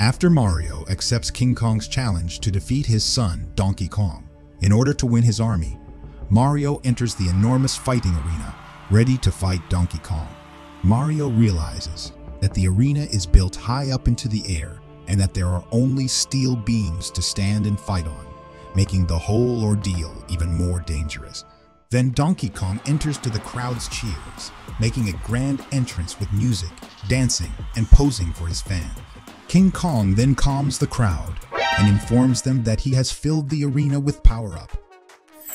After Mario accepts King Kong's challenge to defeat his son, Donkey Kong, in order to win his army, Mario enters the enormous fighting arena, ready to fight Donkey Kong. Mario realizes that the arena is built high up into the air and that there are only steel beams to stand and fight on, making the whole ordeal even more dangerous. Then Donkey Kong enters to the crowd's cheers, making a grand entrance with music, dancing, and posing for his fans. King Kong then calms the crowd and informs them that he has filled the arena with power-up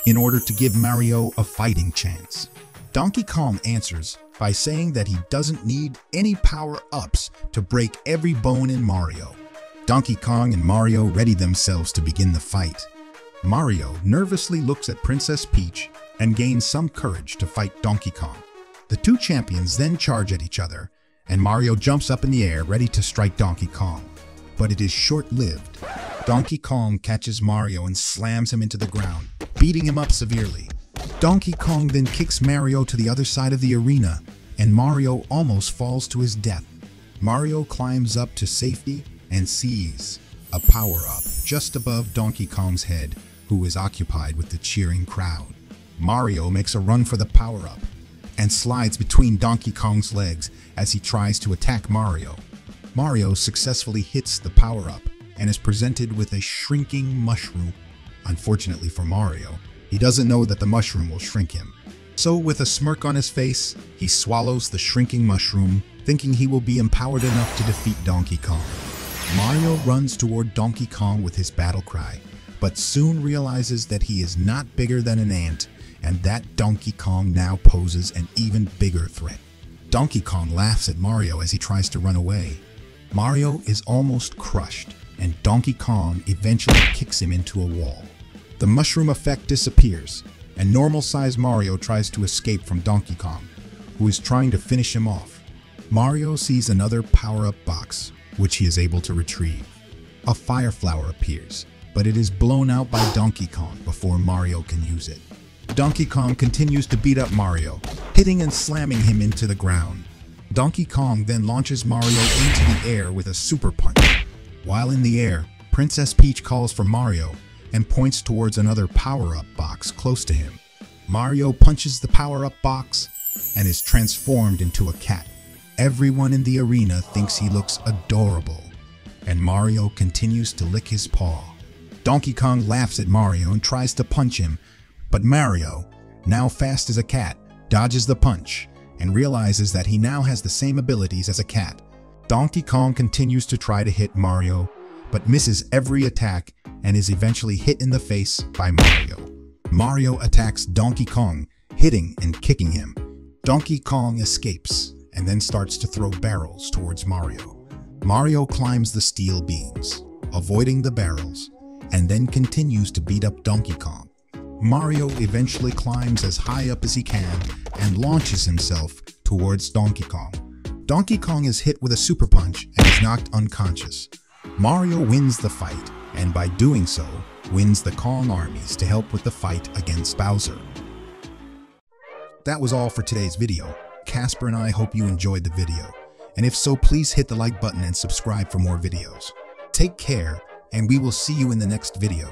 in order to give Mario a fighting chance. Donkey Kong answers by saying that he doesn't need any power-ups to break every bone in Mario. Donkey Kong and Mario ready themselves to begin the fight. Mario nervously looks at Princess Peach and gains some courage to fight Donkey Kong. The two champions then charge at each other, and Mario jumps up in the air ready to strike Donkey Kong. But it is short-lived. Donkey Kong catches Mario and slams him into the ground, beating him up severely. Donkey Kong then kicks Mario to the other side of the arena, and Mario almost falls to his death. Mario climbs up to safety and sees a power-up just above Donkey Kong's head, who is occupied with the cheering crowd. Mario makes a run for the power-up and slides between Donkey Kong's legs as he tries to attack Mario. Mario successfully hits the power-up and is presented with a shrinking mushroom. Unfortunately for Mario, he doesn't know that the mushroom will shrink him. So with a smirk on his face, he swallows the shrinking mushroom, thinking he will be empowered enough to defeat Donkey Kong. Mario runs toward Donkey Kong with his battle cry, but soon realizes that he is not bigger than an ant, and that Donkey Kong now poses an even bigger threat. Donkey Kong laughs at Mario as he tries to run away. Mario is almost crushed, and Donkey Kong eventually kicks him into a wall. The mushroom effect disappears, and normal-sized Mario tries to escape from Donkey Kong, who is trying to finish him off. Mario sees another power-up box, which he is able to retrieve. A fire flower appears, but it is blown out by Donkey Kong before Mario can use it. Donkey Kong continues to beat up Mario, hitting and slamming him into the ground. Donkey Kong then launches Mario into the air with a super punch. While in the air, Princess Peach calls for Mario and points towards another power-up box close to him. Mario punches the power-up box and is transformed into a cat. Everyone in the arena thinks he looks adorable, and Mario continues to lick his paw. Donkey Kong laughs at Mario and tries to punch him, but Mario, now fast as a cat, dodges the punch and realizes that he now has the same abilities as a cat. Donkey Kong continues to try to hit Mario, but misses every attack and is eventually hit in the face by Mario. Mario attacks Donkey Kong, hitting and kicking him. Donkey Kong escapes and then starts to throw barrels towards Mario. Mario climbs the steel beams, avoiding the barrels, and then continues to beat up Donkey Kong. Mario eventually climbs as high up as he can and launches himself towards Donkey Kong. Donkey Kong is hit with a super punch and is knocked unconscious. Mario wins the fight, and by doing so, wins the Kong armies to help with the fight against Bowser. That was all for today's video. Casper and I hope you enjoyed the video, and if so, please hit the like button and subscribe for more videos. Take care, and we will see you in the next video.